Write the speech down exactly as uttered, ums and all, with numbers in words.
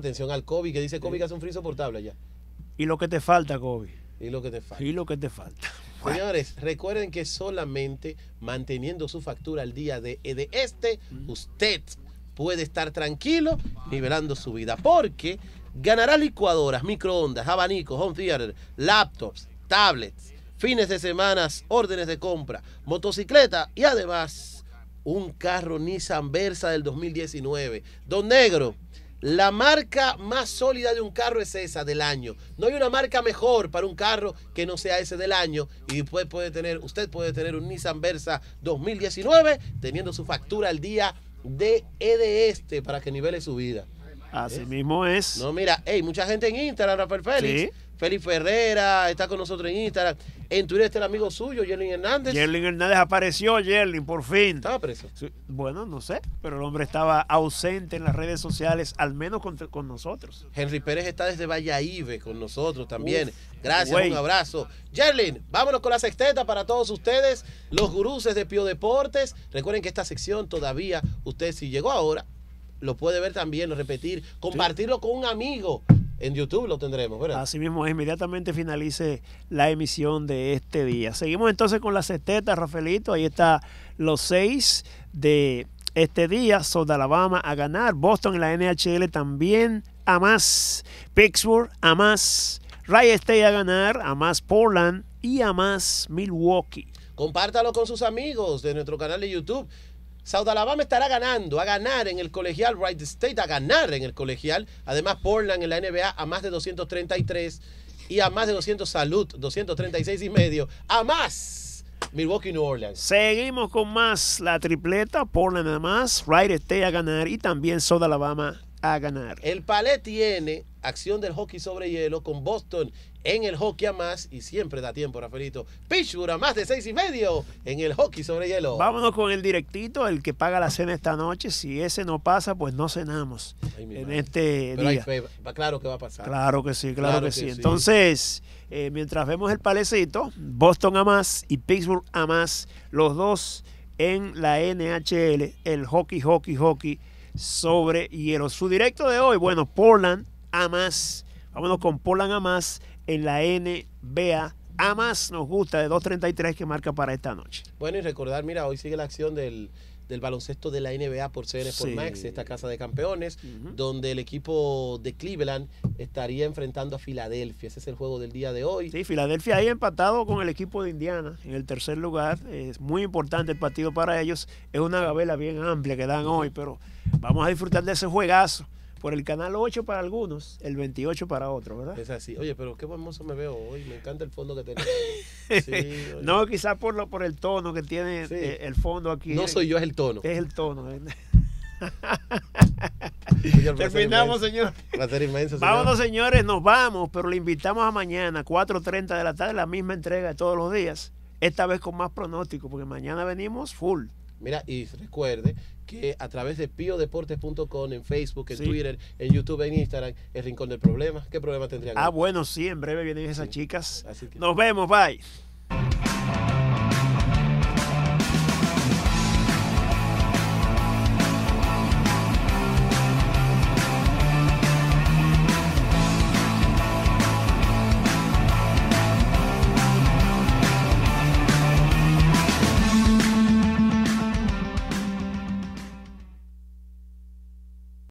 atención al Kobe, que dice Kobe que hace un frío insoportable allá. Y lo que te falta, Kobe. Y lo que te falta. Y lo que te falta. Señores, recuerden que solamente manteniendo su factura al día de EDEste, usted puede estar tranquilo nivelando su vida, porque ganará licuadoras, microondas, abanicos, home theater, laptops, tablets, fines de semana, órdenes de compra, motocicleta y además un carro Nissan Versa del dos mil diecinueve. Don Negro, la marca más sólida de un carro es esa del año. No hay una marca mejor para un carro que no sea ese del año. Y después puede tener, usted puede tener un Nissan Versa dos mil diecinueve teniendo su factura al día de EDEste para que nivele su vida. Así ¿Eh? mismo es. No, mira, hey, mucha gente en Instagram, Rafael Félix. ¿Sí? Felipe Herrera está con nosotros en Instagram. En Twitter está el amigo suyo, Yerlin Hernández. Yerlin Hernández apareció, Yerlin, por fin. ¿Estaba preso? Bueno, no sé, pero el hombre estaba ausente en las redes sociales, al menos con, con nosotros. Henry Pérez está desde Valladolid con nosotros también. Uf, gracias, wey. Un abrazo. Yerlin, vámonos con la sexteta para todos ustedes, los guruses de Pío Deportes. Recuerden que esta sección todavía, usted si llegó ahora, lo puede ver también, lo repetir, compartirlo sí. con un amigo. En YouTube lo tendremos, ¿verdad? Así mismo, inmediatamente finalice la emisión de este día. Seguimos entonces con las sextetas, Rafaelito. Ahí está los seis de este día. South Alabama a ganar. Boston en la N H L también a más. Pittsburgh a más. Wright State a ganar. A más Portland y a más Milwaukee. Compártalo con sus amigos de nuestro canal de YouTube. South Alabama estará ganando, a ganar en el colegial, Wright State a ganar en el colegial, además Portland en la N B A a más de doscientos treinta y tres y a más de doscientos salud, doscientos treinta y seis y medio, a más Milwaukee New Orleans. Seguimos con más la tripleta, Portland a más, Wright State a ganar y también South Alabama a ganar. El palé tiene acción del hockey sobre hielo con Boston en el hockey a más y siempre da tiempo, Rafaelito. Pittsburgh a más de seis y medio en el hockey sobre hielo. Vámonos con el directito, el que paga la cena esta noche. Si ese no pasa, pues no cenamos. Ay, en madre. este Pero día. Hay fe, claro que va a pasar. Claro que sí, claro, claro que, que sí. sí. Entonces, eh, mientras vemos el palecito, Boston a más y Pittsburgh a más, los dos en la N H L, el hockey, hockey, hockey sobre hielo. Su directo de hoy, bueno, Portland a más. Vámonos con Portland a más en la N B A. A más nos gusta de dos treinta y tres que marca para esta noche. Bueno, y recordar, mira, hoy sigue la acción del, del baloncesto de la N B A por C D N Sportsmax, sí. esta casa de campeones, uh-huh. donde el equipo de Cleveland estaría enfrentando a Filadelfia. Ese es el juego del día de hoy. Sí, Filadelfia ahí empatado con el equipo de Indiana en el tercer lugar. Es muy importante el partido para ellos. Es una gabela bien amplia que dan hoy, pero vamos a disfrutar de ese juegazo. Por el canal ocho para algunos, el veintiocho para otros, ¿verdad? Es así. Oye, pero qué hermoso me veo hoy. Me encanta el fondo que tenés. Sí, no, quizás por lo, por el tono que tiene sí. eh, el fondo aquí. No soy yo, es el tono. Es el tono. ¿Eh? Señor, terminamos, señor. Placer inmenso, señor. Vámonos, señores. Nos vamos, pero le invitamos a mañana, cuatro treinta de la tarde, la misma entrega de todos los días. Esta vez con más pronóstico, porque mañana venimos full. Mira, y recuerde que a través de Pío Deportes punto com, en Facebook, en sí. Twitter, en YouTube, en Instagram, el Rincón del Problema. ¿Qué problema tendrían? Ah, bueno, sí, en breve vienen esas sí. chicas. Así que... Nos vemos, bye.